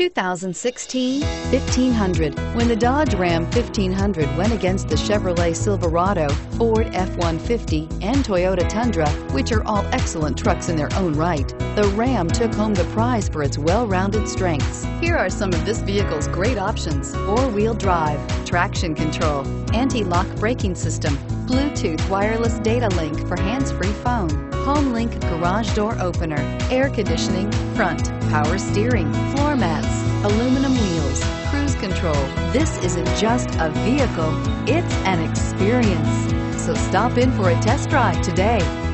2016 1500. When the Dodge Ram 1500 went against the Chevrolet Silverado, Ford F-150, and Toyota Tundra, which are all excellent trucks in their own right, the Ram took home the prize for its well-rounded strengths. Here are some of this vehicle's great options: four-wheel drive, traction control, anti-lock braking system, Bluetooth wireless data link for hands-free phone, HomeLink garage door opener, air conditioning, front, power steering, floor mats, aluminum wheels, cruise control. This isn't just a vehicle, it's an experience. So stop in for a test drive today.